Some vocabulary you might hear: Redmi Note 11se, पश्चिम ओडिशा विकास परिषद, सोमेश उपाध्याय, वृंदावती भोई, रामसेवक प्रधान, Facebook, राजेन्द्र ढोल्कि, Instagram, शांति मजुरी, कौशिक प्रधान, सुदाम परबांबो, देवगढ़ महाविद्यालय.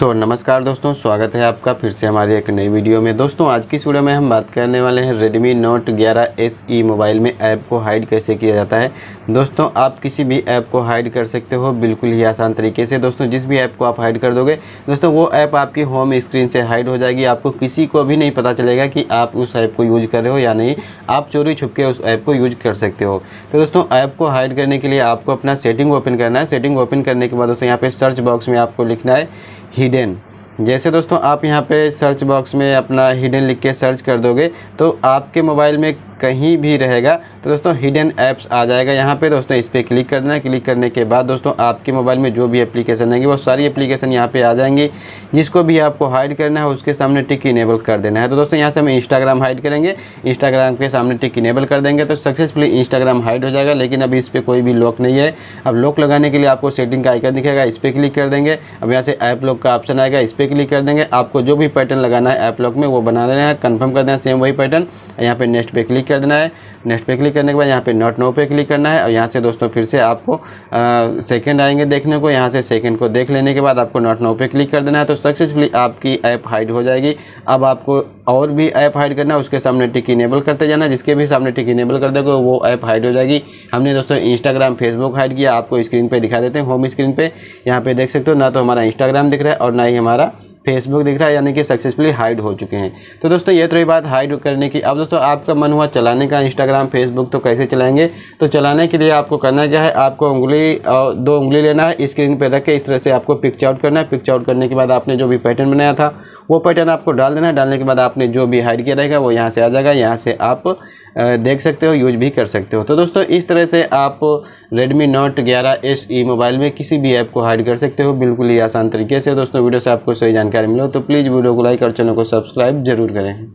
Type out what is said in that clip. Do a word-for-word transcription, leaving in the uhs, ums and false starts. सो so, नमस्कार दोस्तों, स्वागत है आपका फिर से हमारे एक नई वीडियो में। दोस्तों आज की इस वीडियो में हम बात करने वाले हैं Redmi Note ग्यारह S E मोबाइल में ऐप को हाइड कैसे किया जाता है। दोस्तों आप किसी भी ऐप को हाइड कर सकते हो बिल्कुल ही आसान तरीके से। दोस्तों जिस भी ऐप को आप हाइड कर दोगे दोस्तों वो ऐप आपकी होम स्क्रीन से हाइड हो जाएगी, आपको किसी को भी नहीं पता चलेगा कि आप उस ऐप को यूज कर रहे हो या नहीं, आप चोरी छुप के उस ऐप को यूज कर सकते हो। तो दोस्तों ऐप को हाइड करने के लिए आपको अपना सेटिंग ओपन करना है। सेटिंग ओपन करने के बाद दोस्तों यहाँ पर सर्च बॉक्स में आपको लिखना है हिडन। जैसे दोस्तों आप यहाँ पे सर्च बॉक्स में अपना हिडन लिख के सर्च कर दोगे तो आपके मोबाइल में कहीं भी रहेगा तो दोस्तों हिडन ऐप्स आ जाएगा। यहाँ पे दोस्तों इस पर क्लिक करना है। क्लिक करने के बाद दोस्तों आपके मोबाइल में जो भी एप्लीकेशन आएंगी वो सारी एप्लीकेशन यहाँ पे आ जाएंगी। जिसको भी आपको हाइड करना है उसके सामने टिक इनेबल कर देना है। तो दोस्तों यहाँ से हम इंस्टाग्राम हाइड करेंगे, इंस्टाग्राम के सामने टिक इनेबल कर देंगे तो सक्सेसफुली इंस्टाग्राम हाइड हो जाएगा। लेकिन अभी इस पर कोई भी लॉक नहीं है। अब लॉक लगाने के लिए आपको सेटिंग का आइकन दिखेगा, इस पर क्लिक कर देंगे। अब यहाँ से ऐप लॉक का ऑप्शन आएगा, इस पर क्लिक कर देंगे। आपको जो भी पैटर्न लगाना है ऐप लॉक में वो बना लेना है, कंफर्म कर देना है सेम वही पैटर्न। यहाँ पे नेक्स्ट पे क्लिक कर देना है। नेक्स्ट पे क्लिक करने के बाद यहाँ पे नॉट नो पे क्लिक करना है और यहाँ से दोस्तों फिर से आपको सेकंड आएंगे देखने को। यहाँ से सेकंड को देख लेने के बाद आपको नॉट नो पे क्लिक कर देना है तो सक्सेसफुली आपकी ऐप हाइड हो जाएगी। अब आपको और भी ऐप हाइड करना है, उसके सामने टिक इनेबल करते जाना। जिसके भी सामने टिक इनेबल कर दोगे वो ऐप हाइड हो जाएगी। हमने दोस्तों इंस्टाग्राम फेसबुक हाइड किया, आपको स्क्रीन पर दिखा देते हैं होम स्क्रीन पर। यहाँ पर देख सकते हो ना तो हमारा इंस्टाग्राम दिख रहा है और ना ही हमारा फेसबुक दिख रहा है, यानी कि सक्सेसफुली हाइड हो चुके हैं। तो दोस्तों ये तो ये बात हाइड करने की। अब दोस्तों आपका मन हुआ चलाने का इंस्टाग्राम फेसबुक, तो कैसे चलाएंगे? तो चलाने के लिए आपको करना क्या है, आपको उंगली और दो उंगली लेना है, स्क्रीन पे रख के इस तरह से आपको पिक्च आउट करना है। पिक्च आउट करने के बाद आपने जो भी पैटर्न बनाया था वो पैटर्न आपको डाल देना है। डालने के बाद आपने जो भी हाइड किया रहेगा वो यहाँ से आ जाएगा। यहाँ से आप देख सकते हो, यूज भी कर सकते हो। तो दोस्तों इस तरह से आप Redmi Note ग्यारह S E मोबाइल में किसी भी ऐप को हाइड कर सकते हो बिल्कुल ही आसान तरीके से। दोस्तों वीडियो से आपको सही जानकारी मिलो तो प्लीज़ वीडियो को लाइक और चैनल को सब्सक्राइब जरूर करें।